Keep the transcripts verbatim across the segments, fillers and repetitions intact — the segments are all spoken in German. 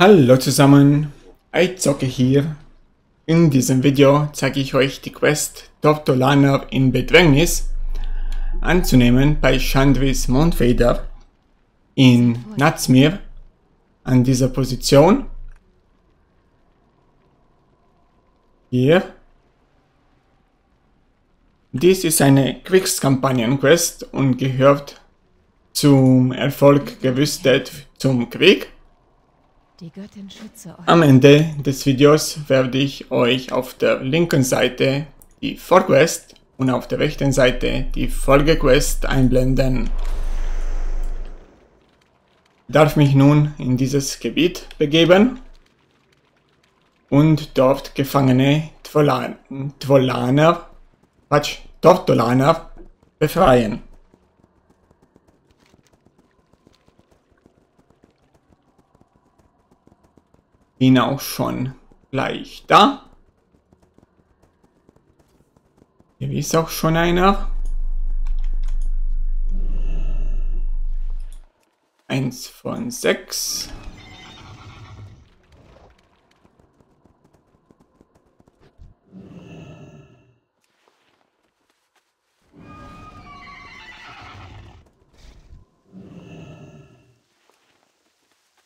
Hallo zusammen, iZocke hier. In diesem Video zeige ich euch die Quest Tortollaner in Bedrängnis anzunehmen bei Chandris Mondfeder in Nazmir an dieser Position. Hier. Dies ist eine Kriegskampagnen-Quest und gehört zum Erfolg gerüstet zum Krieg. Die Göttin schütze euch. Am Ende des Videos werde ich euch auf der linken Seite die Vorquest und auf der rechten Seite die Folgequest einblenden. Ich darf mich nun in dieses Gebiet begeben und dort gefangene Tortollaner, Quatsch, Tortollaner befreien. Bin auch schon gleich da. Hier ist auch schon einer. Eins von sechs.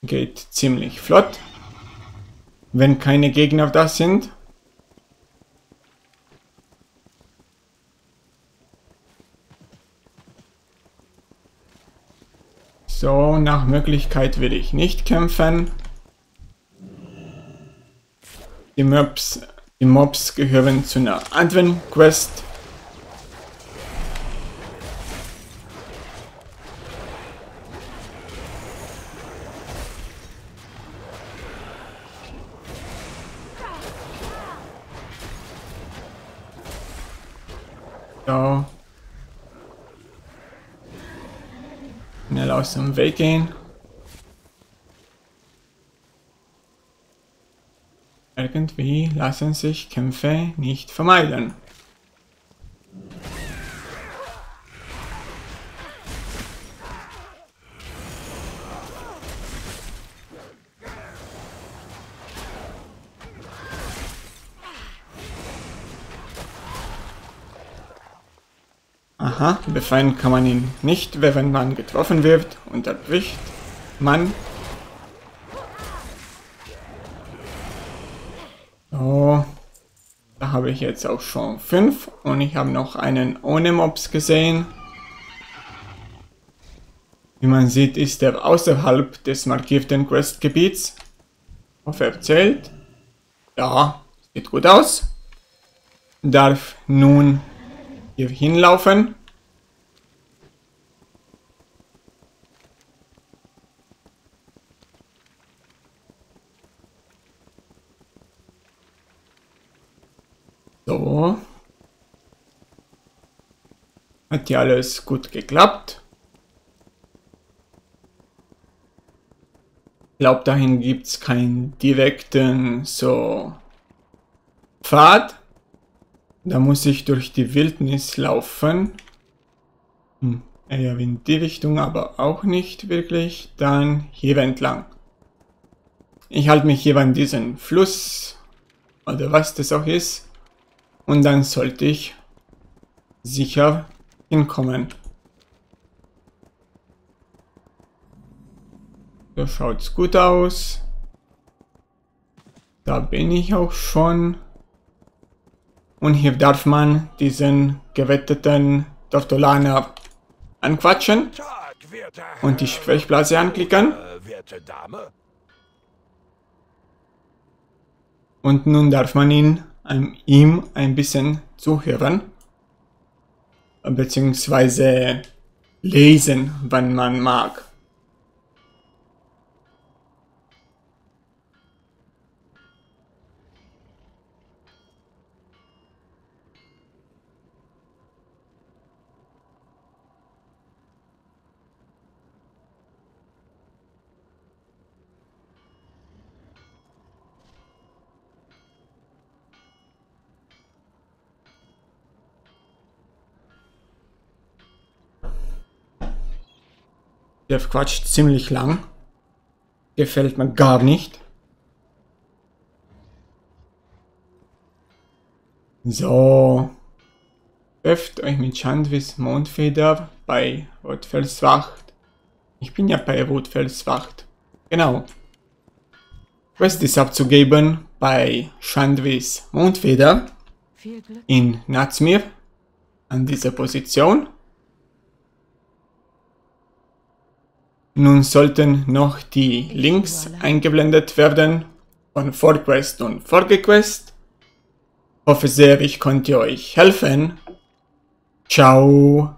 Geht ziemlich flott. Wenn keine Gegner da sind. So, nach Möglichkeit will ich nicht kämpfen. Die Mobs, die Mobs gehören zu einer anderen Quest. So. Schnell aus dem Weg gehen. Irgendwie lassen sich Kämpfe nicht vermeiden. Aha, befreien kann man ihn nicht, während man getroffen wird, unterbricht man. So, da habe ich jetzt auch schon fünf und ich habe noch einen ohne Mobs gesehen. Wie man sieht, ist er außerhalb des markierten Questgebiets. Aufzählt. Ja, sieht gut aus. Darf nun hier hinlaufen. So. Hat ja alles gut geklappt. Ich glaube, dahin gibt es keinen direkten so Pfad. Da muss ich durch die Wildnis laufen. Hm, eher in die Richtung, aber auch nicht wirklich. Dann hier entlang. Ich halte mich hier an diesen Fluss, oder was das auch ist. Und dann sollte ich sicher hinkommen. So schaut's gut aus. Da bin ich auch schon. Und hier darf man diesen gewetteten Tortollaner anquatschen und die Sprechblase anklicken. Und nun darf man ihn, ihm ein bisschen zuhören, beziehungsweise lesen, wenn man mag. Der quatscht ziemlich lang. Gefällt mir gar nicht. So. Trefft euch mit Chandris Mondfeder bei Rotfelswacht. Ich bin ja bei Rotfelswacht. Genau. Quest ist abzugeben bei Chandris Mondfeder in Nazmir an dieser Position. Nun sollten noch die Links eingeblendet werden von Vorquest und Vorgequest. Hoffe sehr, ich konnte euch helfen. Ciao!